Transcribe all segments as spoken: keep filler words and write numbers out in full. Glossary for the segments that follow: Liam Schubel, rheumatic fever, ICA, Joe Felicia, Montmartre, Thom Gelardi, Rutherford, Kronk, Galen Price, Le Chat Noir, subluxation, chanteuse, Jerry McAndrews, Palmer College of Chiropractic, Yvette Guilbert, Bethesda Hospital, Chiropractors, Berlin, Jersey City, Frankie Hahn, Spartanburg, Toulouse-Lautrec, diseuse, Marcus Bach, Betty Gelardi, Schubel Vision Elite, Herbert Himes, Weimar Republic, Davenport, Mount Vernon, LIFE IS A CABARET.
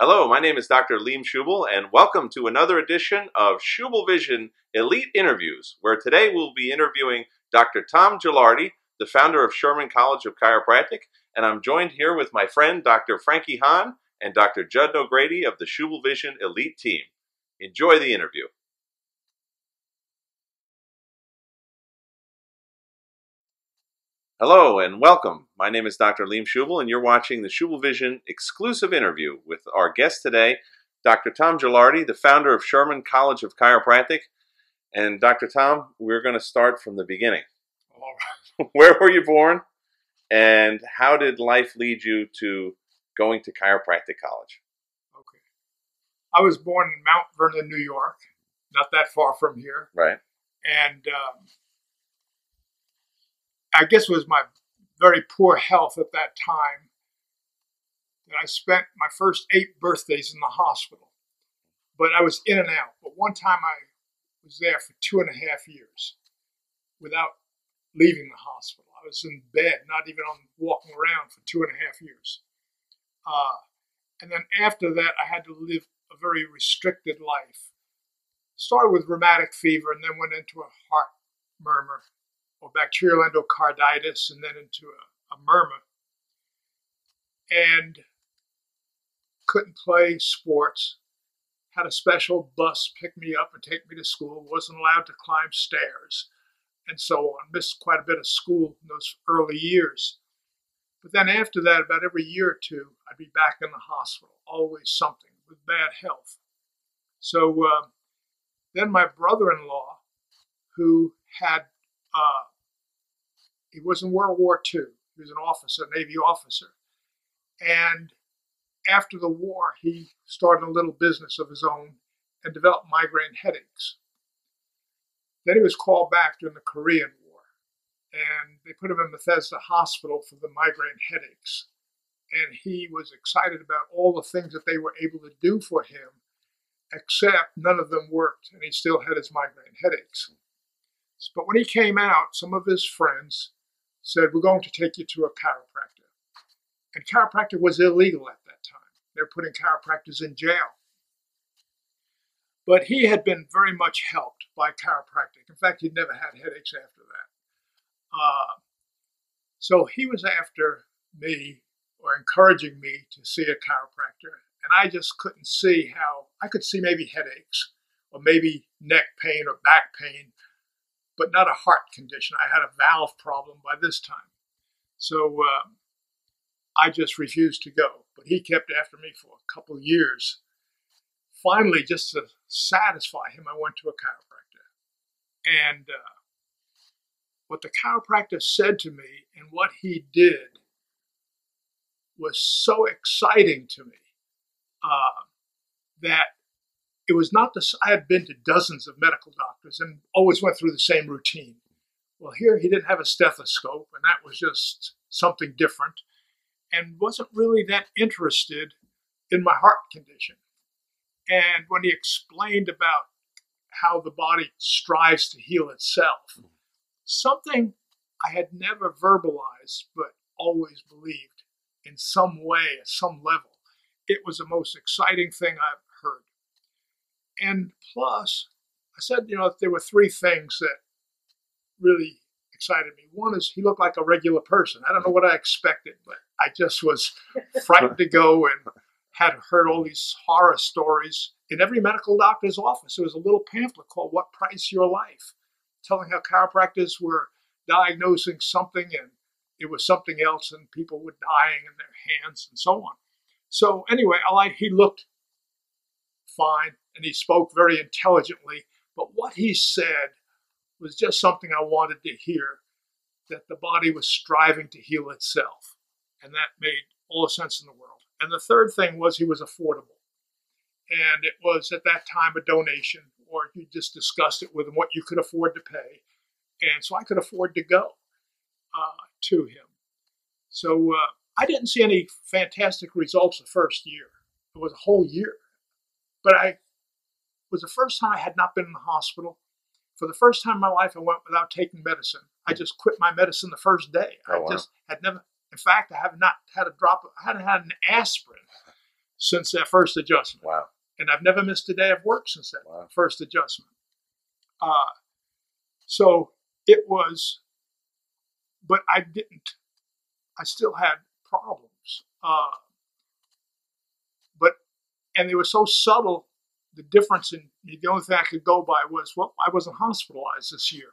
Hello, my name is Doctor Liam Schubel, and welcome to another edition of Schubel Vision Elite Interviews, where today we'll be interviewing Doctor Thom Gelardi, the founder of Sherman College of Chiropractic, and I'm joined here with my friend Doctor Frankie Hahn and Doctor Judd O'Grady of the Schubel Vision Elite team. Enjoy the interview. Hello and welcome. My name is Doctor Liam Schubel, and you're watching the Schubel Vision exclusive interview with our guest today, Doctor Thom Gelardi, the founder of Sherman College of Chiropractic. And Doctor Thom, we're going to start from the beginning. Where were you born, and how did life lead you to going to chiropractic college? Okay. I was born in Mount Vernon, New York, not that far from here. Right. And um, I guess it was my very poor health at that time that I spent my first eight birthdays in the hospital. But I was in and out. But one time I was there for two and a half years without leaving the hospital. I was in bed, not even on walking around for two and a half years. Uh, and then after that, I had to live a very restricted life. Started with rheumatic fever and then went into a heart murmur, or bacterial endocarditis, and then into a, a murmur, and couldn't play sports, had a special bus pick me up and take me to school, wasn't allowed to climb stairs, and so on. Missed quite a bit of school in those early years. But then after that, about every year or two, I'd be back in the hospital, always something with bad health. So uh, then my brother-in-law, who had Uh, he was in World War Two. He was an officer, Navy officer. And after the war, he started a little business of his own and developed migraine headaches. Then he was called back during the Korean War, and they put him in Bethesda Hospital for the migraine headaches. And he was excited about all the things that they were able to do for him, except none of them worked, and he still had his migraine headaches. But when he came out, some of his friends said, we're going to take you to a chiropractor. And chiropractic was illegal at that time. They were putting chiropractors in jail. But he had been very much helped by chiropractic. In fact, he'd never had headaches after that. Uh, so he was after me, or encouraging me to see a chiropractor. And I just couldn't see how. I could see maybe headaches, or maybe neck pain or back pain, but not a heart condition. I had a valve problem by this time. So uh, I just refused to go. But he kept after me for a couple years. Finally, just to satisfy him, I went to a chiropractor. And uh, what the chiropractor said to me and what he did was so exciting to me uh, that it was not this. I had been to dozens of medical doctors and always went through the same routine. Well, here he didn't have a stethoscope, and that was just something different, and wasn't really that interested in my heart condition. And when he explained about how the body strives to heal itself, something I had never verbalized but always believed in some way, at some level, it was the most exciting thing I've heard. And plus, I said, you know, there were three things that really excited me. One is he looked like a regular person. I don't know what I expected, but I just was frightened to go and had heard all these horror stories. In every medical doctor's office, there was a little pamphlet called What Price Your Life, telling how chiropractors were diagnosing something and it was something else, and people were dying in their hands and so on. So anyway, I like, he looked fine, and he spoke very intelligently, but what he said was just something I wanted to hear, that the body was striving to heal itself, and that made all the sense in the world. And the third thing was he was affordable, and it was at that time a donation, or you just discussed it with him, what you could afford to pay, and so I could afford to go uh, to him. So uh, I didn't see any fantastic results the first year. It was a whole year, but I was the first time I had not been in the hospital. For the first time in my life, I went without taking medicine. I just quit my medicine the first day. Oh, I wow. just had never, in fact, I have not had a drop of, I hadn't had an aspirin. since that first adjustment. Wow. And I've never missed a day of work since that wow. first adjustment. Uh, so it was, but I didn't, I still had problems. Uh, but, and they were so subtle, the difference in, the only thing I could go by was, well, I wasn't hospitalized this year.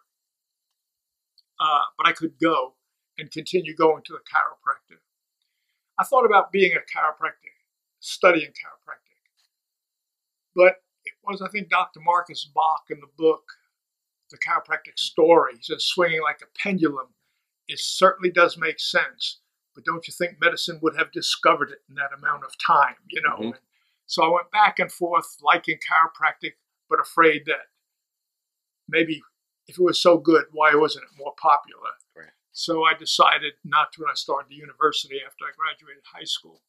Uh, but I could go and continue going to a chiropractor. I thought about being a chiropractor, studying chiropractic. But it was, I think, Doctor Marcus Bach in the book, The Chiropractic Story, he says, swinging like a pendulum, it certainly does make sense. But don't you think medicine would have discovered it in that amount of time, you know? Mm-hmm. And so I went back and forth, liking chiropractic, but afraid that maybe if it was so good, why wasn't it more popular? Right. So I decided not to when I started university after I graduated high school.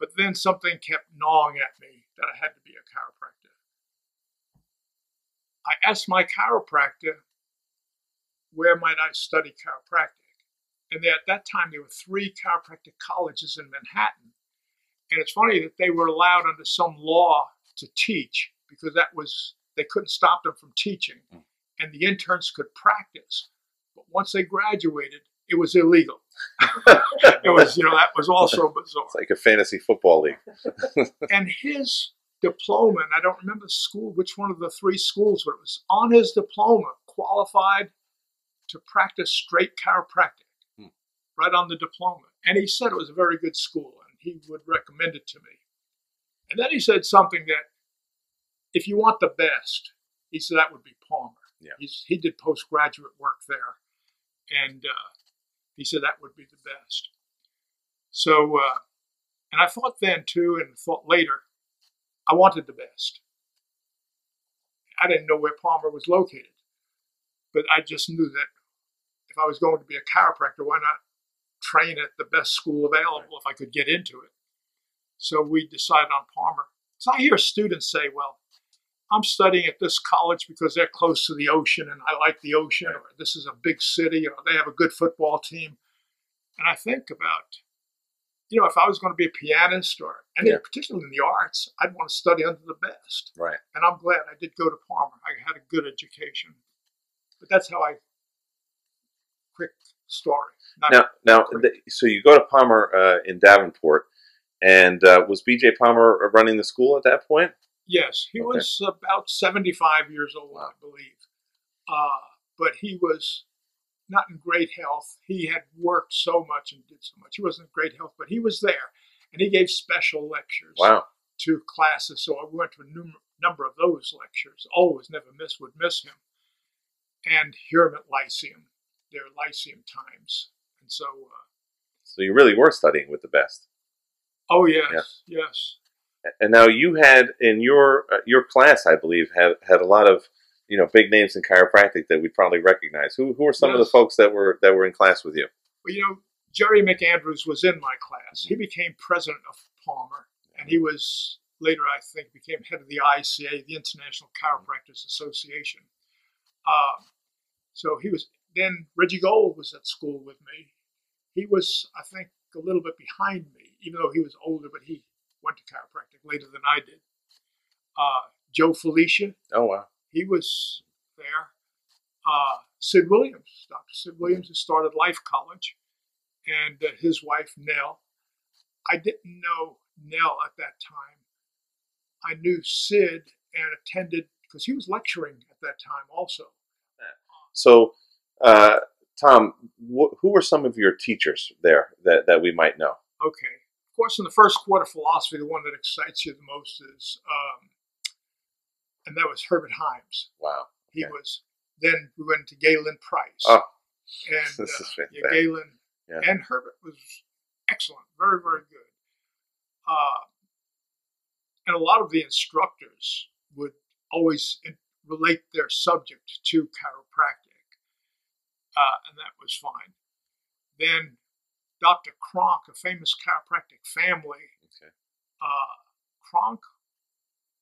But then something kept gnawing at me that I had to be a chiropractor. I asked my chiropractor, where might I study chiropractic? And they, at that time, there were three chiropractic colleges in Manhattan. And it's funny that they were allowed under some law to teach because that was, they couldn't stop them from teaching. Mm. And the interns could practice. But once they graduated, it was illegal. It was, you know, that was also bizarre. It's like a fantasy football league. And his diploma, and I don't remember the school, which one of the three schools, but it was on his diploma, qualified to practice straight chiropractic, hmm. right on the diploma. And he said it was a very good school, and he would recommend it to me. And then he said something that, if you want the best, he said that would be Palmer. Yeah. He's, he did postgraduate work there, and uh, he said that would be the best. So, uh, and I thought then too, and thought later, I wanted the best. I didn't know where Palmer was located, but I just knew that if I was going to be a chiropractor, why not train at the best school available right. if I could get into it? So we decided on Palmer. So I hear students say, well, I'm studying at this college because they're close to the ocean and I like the ocean, or this is a big city, or they have a good football team. And I think about, you know, if I was going to be a pianist or any, yeah. particularly in the arts, I'd want to study under the best. Right. And I'm glad I did go to Palmer. I had a good education. But that's how I, quick story. Now, now the, so you go to Palmer uh, in Davenport, and uh, was B J Palmer running the school at that point? Yes, he okay. was about seventy-five years old, wow. I believe. Uh, but he was not in great health. He had worked so much and did so much. He wasn't in great health, but he was there. And he gave special lectures wow. to classes. So I went to a number of those lectures. Always never miss, would miss him. And hear him at Lyceum. Their Lyceum times. And so... Uh, so you really were studying with the best. Oh, yes, yes. yes. And now you had in your uh, your class, I believe, had had a lot of you know big names in chiropractic that we probably recognize. Who who are some yes. of the folks that were that were in class with you? Well, you know, Jerry McAndrews was in my class. He became president of Palmer, and he was later, I think, became head of the I C A, the International Chiropractors Association. Uh, so he was. Then Reggie Gold was at school with me. He was, I think, a little bit behind me, even though he was older, but he went to chiropractic later than I did. Uh, Joe Felicia. Oh, wow. He was there. Uh, Sid Williams. Doctor Sid Williams, who started Life College. And uh, his wife, Nell. I didn't know Nell at that time. I knew Sid and attended, because he was lecturing at that time also. So, uh, Thom, wh who were some of your teachers there that, that we might know? Okay. Of course, in the first quarter philosophy, the one that excites you the most is, um, and that was Herbert Himes. Wow. Okay. He was, then we went to Galen Price. Oh, and, this uh, is yeah, Galen yeah. and Herbert was excellent, very, very good. Uh, and a lot of the instructors would always in relate their subject to chiropractic, uh, and that was fine. Then Doctor Kronk, a famous chiropractic family. Okay. Uh, Kronk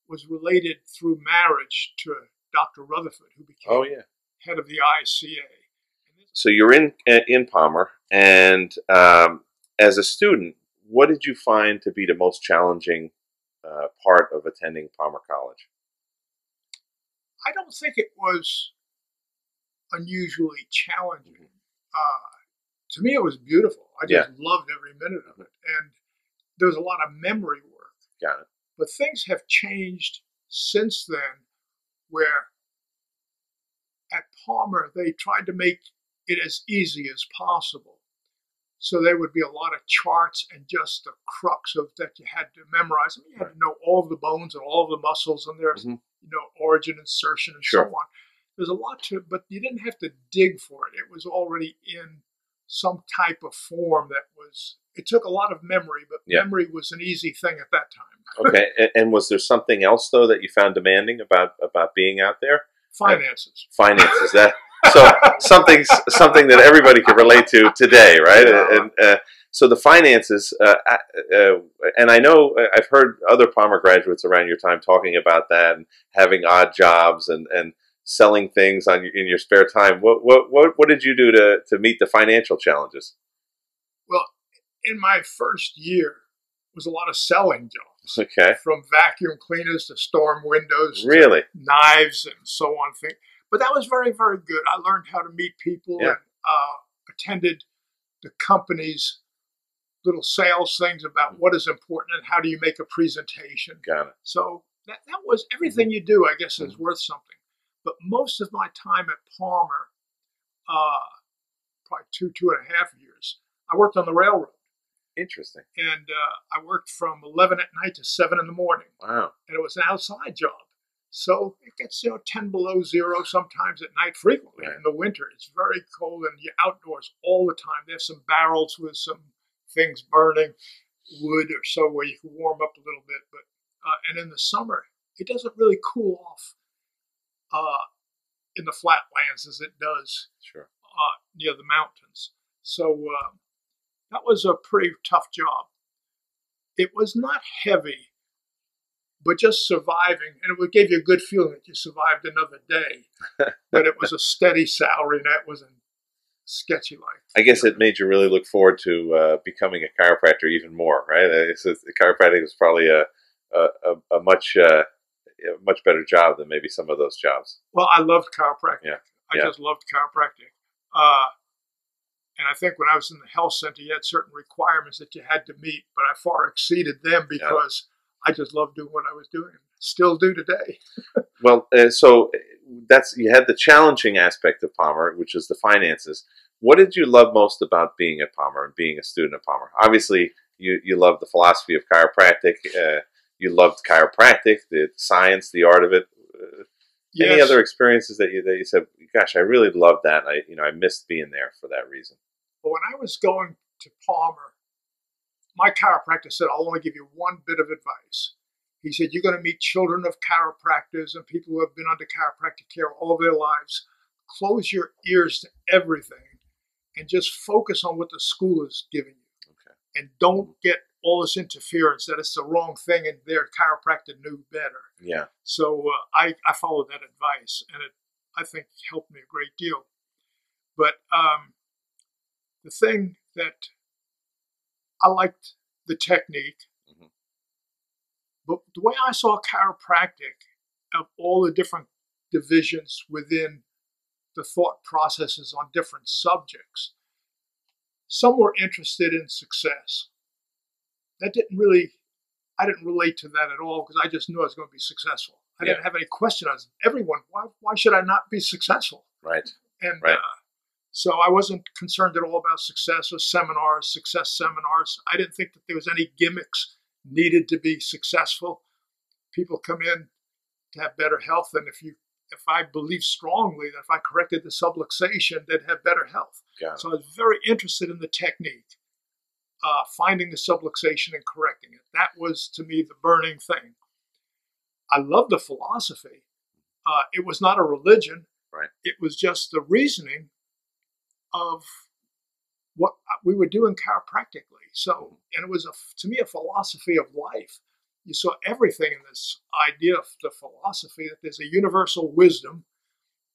was related through marriage to Doctor Rutherford, who became oh, yeah. head of the I C A. So you're in in Palmer, and um, as a student, what did you find to be the most challenging uh, part of attending Palmer College? I don't think it was unusually challenging. Uh, to me, it was beautiful. I just yeah. loved every minute of it. And there was a lot of memory work. Got it. But things have changed since then, where at Palmer, they tried to make it as easy as possible. So there would be a lot of charts and just the crux of that you had to memorize. I mean, you had right. to know all of the bones and all of the muscles and their mm-hmm. you know, origin, insertion, and sure. so on. There's a lot to it, but you didn't have to dig for it. It was already in some type of form that was, it took a lot of memory, but yeah. memory was an easy thing at that time. Okay. And, and was there something else, though, that you found demanding about, about being out there? Finances. Uh, finances. That so something's something that everybody can relate to today, right? Yeah. And uh, so the finances, uh, uh, and I know I've heard other Palmer graduates around your time talking about that and having odd jobs and, and selling things on in your spare time. What what what what did you do to to meet the financial challenges? Well, in my first year, it was a lot of selling jobs. Okay. From vacuum cleaners to storm windows, really, to knives and so on. Thing, but that was very very good. I learned how to meet people yeah. and uh, attended the company's little sales things about what is important and how do you make a presentation. Got it. So that that was everything mm-hmm. you do. I guess mm-hmm. is worth something. But most of my time at Palmer, uh, probably two, two and a half years, I worked on the railroad. Interesting. And uh, I worked from eleven at night to seven in the morning. Wow. And it was an outside job. So it gets, you know, ten below zero sometimes at night frequently right. in the winter. It's very cold and you're outdoors all the time. There's some barrels with some things burning, wood or so, where you can warm up a little bit. But uh, and in the summer, it doesn't really cool off Uh, in the flatlands as it does sure. uh, near the mountains. So uh, that was a pretty tough job. It was not heavy, but just surviving. And it gave you a good feeling that you survived another day. But it was a steady salary, and that wasn't sketchy life. I guess it made you really look forward to uh, becoming a chiropractor even more, right? It's, it's, chiropractic is probably a, a, a, a much... Uh, a much better job than maybe some of those jobs. Well, I loved chiropractic. Yeah. I yeah. just loved chiropractic. Uh, and I think when I was in the health center, you had certain requirements that you had to meet, but I far exceeded them because yeah. I just loved doing what I was doing. Still do today. Well, uh, so that's, you had the challenging aspect of Palmer, which is the finances. What did you love most about being at Palmer and being a student at Palmer? Obviously, you, you love the philosophy of chiropractic, uh, you loved chiropractic, the science, the art of it. Uh, yes. Any other experiences that you that you said, "Gosh, I really loved that. I, you know, I missed being there for that reason." Well, when I was going to Palmer, my chiropractor said, "I'll only give you one bit of advice." He said, "You're going to meet children of chiropractors and people who have been under chiropractic care all their lives. Close your ears to everything, and just focus on what the school is giving you, okay. and don't get." all this interference that it's the wrong thing and their chiropractor knew better. Yeah. So uh, I, I followed that advice and it, I think, helped me a great deal. But um, the thing that I liked the technique, mm-hmm. but the way I saw chiropractic of all the different divisions within the thought processes on different subjects, some were interested in success. That didn't really, I didn't relate to that at all because I just knew I was going to be successful. I yeah. didn't have any question. I was, everyone, why, why should I not be successful? Right. And right. Uh, so I wasn't concerned at all about success or seminars, success seminars. I didn't think that there was any gimmicks needed to be successful. People come in to have better health. And if you, if I believe strongly that if I corrected the subluxation, they'd have better health. So I was very interested in the technique. Uh, finding the subluxation and correcting it. That was, to me, the burning thing. I loved the philosophy. Uh, it was not a religion. Right. It was just the reasoning of what we were doing chiropractically. So, and it was, a, to me, a philosophy of life. You saw everything in this idea of the philosophy that there's a universal wisdom.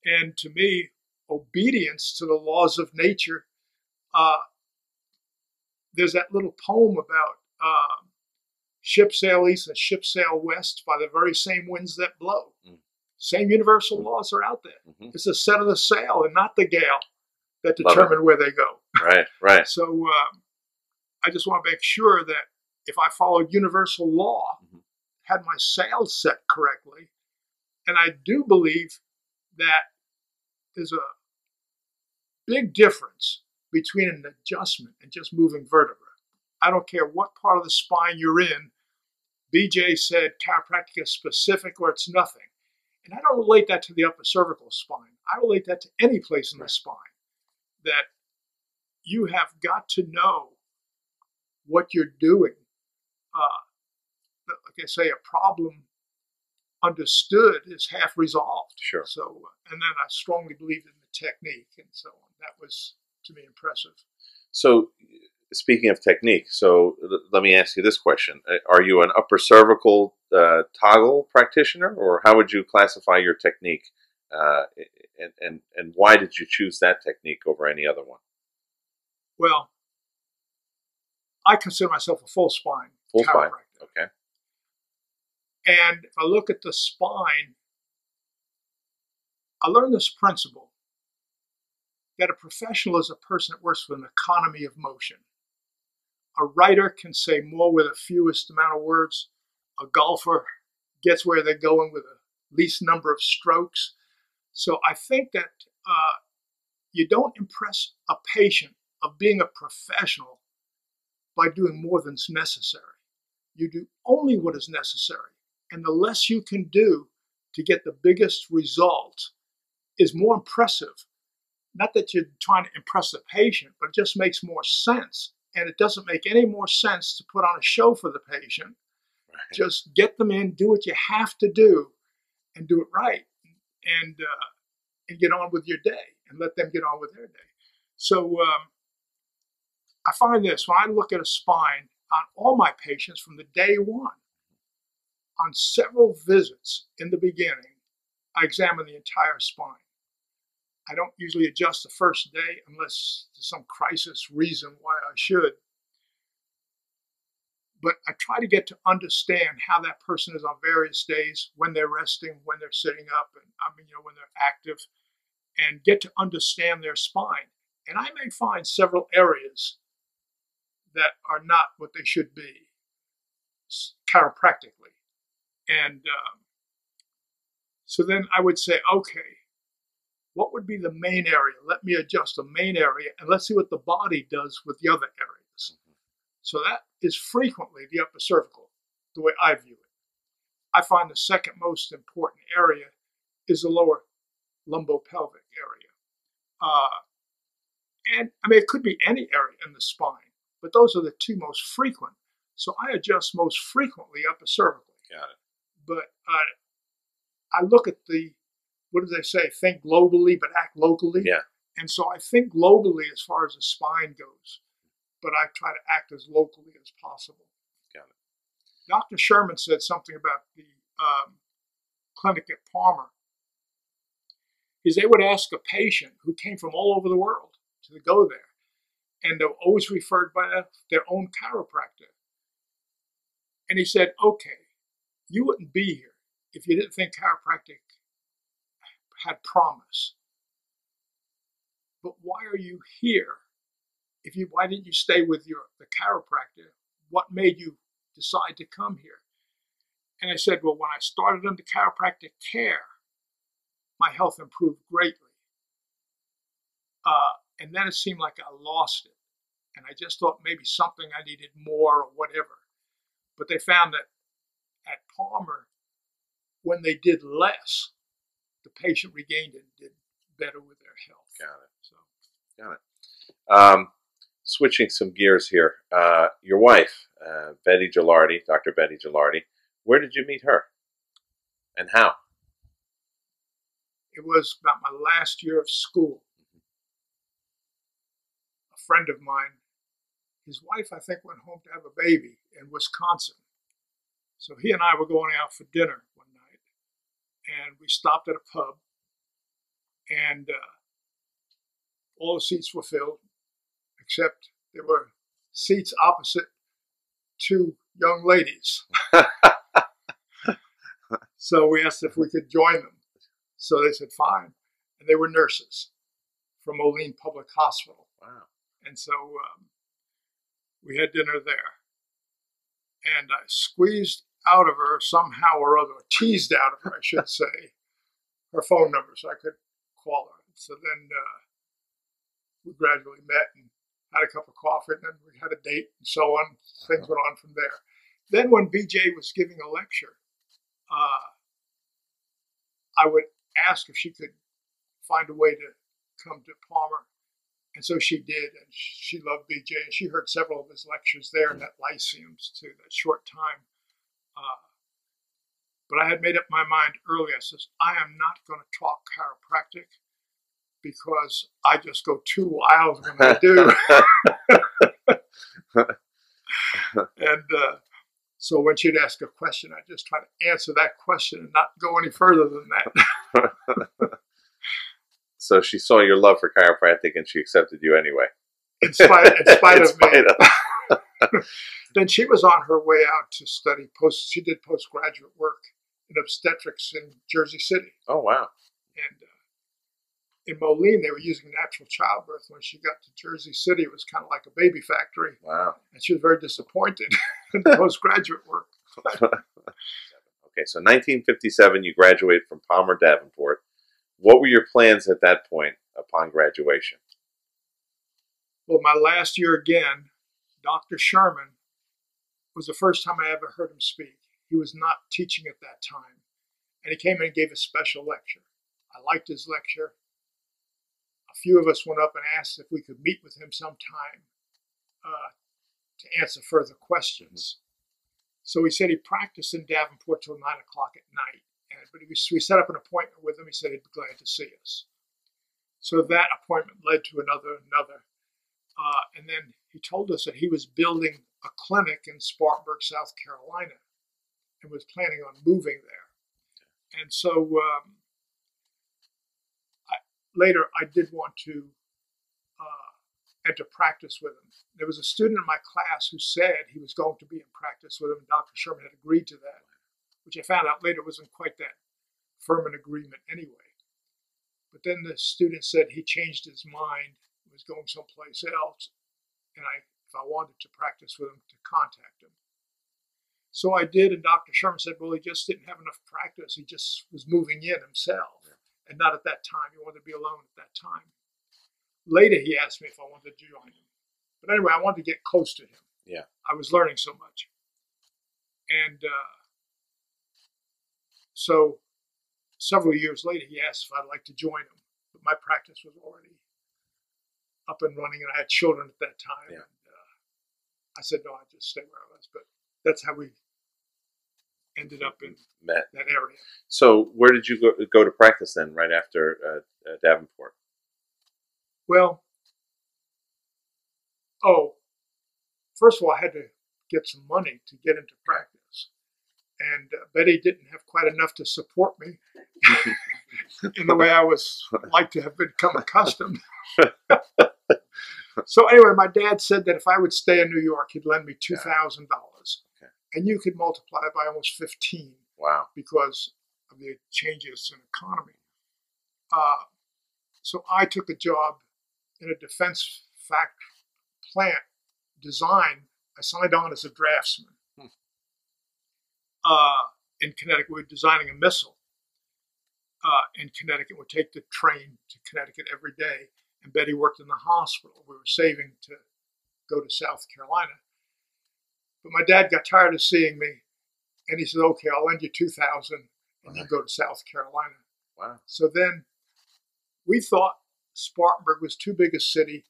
And to me, obedience to the laws of nature uh, there's that little poem about uh, ship sail east and ship sail west by the very same winds that blow. Mm. Same universal mm. laws are out there. Mm-hmm. It's the set of the sail and not the gale that determine where they go. Right, right. So um, I just want to make sure that if I followed universal law, mm-hmm. had my sails set correctly, and I do believe that there's a big difference between an adjustment and just moving vertebrae. I don't care what part of the spine you're in. B J said chiropractic is specific or it's nothing. And I don't relate that to the upper cervical spine. I relate that to any place in the spine, that you have got to know what you're doing. Uh, like I say, a problem understood is half resolved. Sure. So, and then I strongly believed in the technique and so on. That was, to me, impressive. So speaking of technique, so let me ask you this question. Are you an upper cervical uh, toggle practitioner, or how would you classify your technique, uh, and, and, and why did you choose that technique over any other one? Well, I consider myself a full spine full chiropractor. Spine. Okay. And if I look at the spine, I learned this principle that a professional is a person that works with an economy of motion. A writer can say more with the fewest amount of words. A golfer gets where they're going with the least number of strokes. So I think that uh, you don't impress a patient of being a professional by doing more than's necessary. You do only what is necessary. And the less you can do to get the biggest result is more impressive. Not that you're trying to impress the patient, but it just makes more sense. And it doesn't make any more sense to put on a show for the patient. Right. Just get them in, do what you have to do, and do it right. And, uh, and get on with your day, and let them get on with their day. So um, I find this, when I look at a spine on all my patients from the day one, on several visits in the beginning, I examine the entire spine. I don't usually adjust the first day unless there's some crisis reason why I should. But I try to get to understand how that person is on various days, when they're resting, when they're sitting up, and I mean, you know, when they're active, and get to understand their spine. And I may find several areas that are not what they should be chiropractically. And um, so then I would say, okay, what would be the main area? Let me adjust the main area, and let's see what the body does with the other areas. So that is frequently the upper cervical, the way I view it. I find the second most important area is the lower lumbopelvic area. Uh, and I mean, it could be any area in the spine, but those are the two most frequent. So I adjust most frequently upper cervical. Got it. But uh, I look at the, what do they say? Think globally, but act locally. Yeah. And so I think globally as far as the spine goes, but I try to act as locally as possible. Got it. Doctor Sherman said something about the um, clinic at Palmer. Is they would ask a patient who came from all over the world to go there, and they were always referred by their own chiropractor. And he said, okay, you wouldn't be here if you didn't think chiropractic had promise. But why are you here? If you, why didn't you stay with your the chiropractor? What made you decide to come here? And I said, well, when I started under chiropractic care, my health improved greatly. Uh, and then it seemed like I lost it. And I just thought maybe something I needed more or whatever. But they found that at Palmer, when they did less, the patient regained and did better with their health. Got it. So, got it. Um, switching some gears here. Uh, your wife, uh, Betty Gelardi, Doctor Betty Gelardi, where did you meet her and how? It was about my last year of school. A friend of mine, his wife, I think, went home to have a baby in Wisconsin. So he and I were going out for dinner one night. And we stopped at a pub, and uh, all the seats were filled, except there were seats opposite two young ladies. So we asked if we could join them. So they said, fine. And they were nurses from Moline Public Hospital. Wow. And so um, we had dinner there. And I squeezed out of her somehow or other, teased out of her, I should say, her phone number so I could call her. So then uh, we gradually met and had a cup of coffee, and then we had a date and so on. Things went on from there. Then when B J was giving a lecture, uh, I would ask if she could find a way to come to Palmer. And so she did, and she loved B J. And she heard several of his lectures there in that Lyceum too, that short time. Uh, but I had made up my mind early. I says, I am not going to talk chiropractic because I just go too wild when I do. And uh, so when she'd ask a question, I'd just try to answer that question and not go any further than that. So she saw your love for chiropractic and she accepted you anyway. In spite, in spite in of spite me. Of. Then she was on her way out to study post. She did postgraduate work in obstetrics in Jersey City. Oh, wow. And uh, in Moline, they were using natural childbirth. When she got to Jersey City, it was kind of like a baby factory. Wow. And she was very disappointed in the postgraduate work. Okay, so nineteen fifty-seven, you graduated from Palmer Davenport. What were your plans at that point upon graduation? Well, my last year again, Doctor Sherman was the first time I ever heard him speak. He was not teaching at that time. And he came in and gave a special lecture. I liked his lecture. A few of us went up and asked if we could meet with him sometime uh, to answer further questions. So he said he practiced in Davenport till nine o'clock at night. But we set up an appointment with him. He said he'd be glad to see us. So that appointment led to another, another. Uh, and then he told us that he was building a clinic in Spartanburg, South Carolina, and was planning on moving there. And so um, I, later I did want to uh, enter practice with him. There was a student in my class who said he was going to be in practice with him, and Doctor Sherman had agreed to that, which I found out later wasn't quite that firm an agreement anyway. But then the student said he changed his mind, was going someplace else, and I, if I wanted to practice with him, to contact him. So I did, and Doctor Sherman said, well, he just didn't have enough practice. He just was moving in himself, and not at that time. He wanted to be alone at that time. Later, he asked me if I wanted to join him. But anyway, I wanted to get close to him. Yeah, I was learning so much. And... Uh, So several years later, he asked if I'd like to join him. But my practice was already up and running, and I had children at that time. Yeah. And, uh, I said, no, I'd just stay where I was. But that's how we ended up in Met. That area. So where did you go, go to practice then, right after uh, uh, Davenport? Well, oh, first of all, I had to get some money to get into practice. And uh, Betty didn't have quite enough to support me in the way I was like to have become accustomed. So anyway, my dad said that if I would stay in New York, he'd lend me two thousand dollars. Okay. And you could multiply it by almost fifteen. Wow. Because of the changes in economy. Uh, so I took a job in a defense fact plant design. I signed on as a draftsman. Uh, in Connecticut, we were designing a missile uh, in Connecticut. We'd take the train to Connecticut every day, and Betty worked in the hospital. We were saving to go to South Carolina. But my dad got tired of seeing me, and he said, okay, I'll lend you two thousand dollars and you go to South Carolina. Wow. So then we thought Spartanburg was too big a city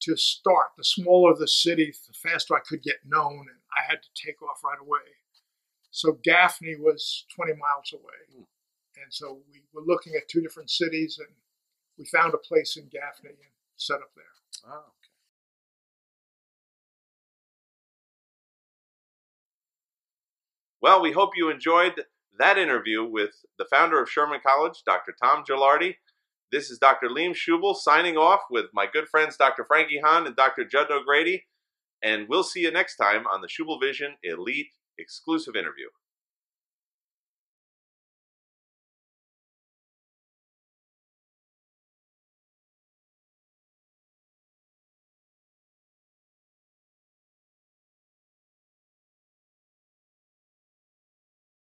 to start. The smaller the city, the faster I could get known, and I had to take off right away. So Gaffney was twenty miles away. Mm. And so we were looking at two different cities, and we found a place in Gaffney and set up there. Oh, okay. Well, we hope you enjoyed that interview with the founder of Sherman College, Doctor Thom Gelardi. This is Doctor Liam Schubel signing off with my good friends, Doctor Frankie Hahn and Doctor Judd O'Grady. and we'll see you next time on the Schubel Vision Elite exclusive interview.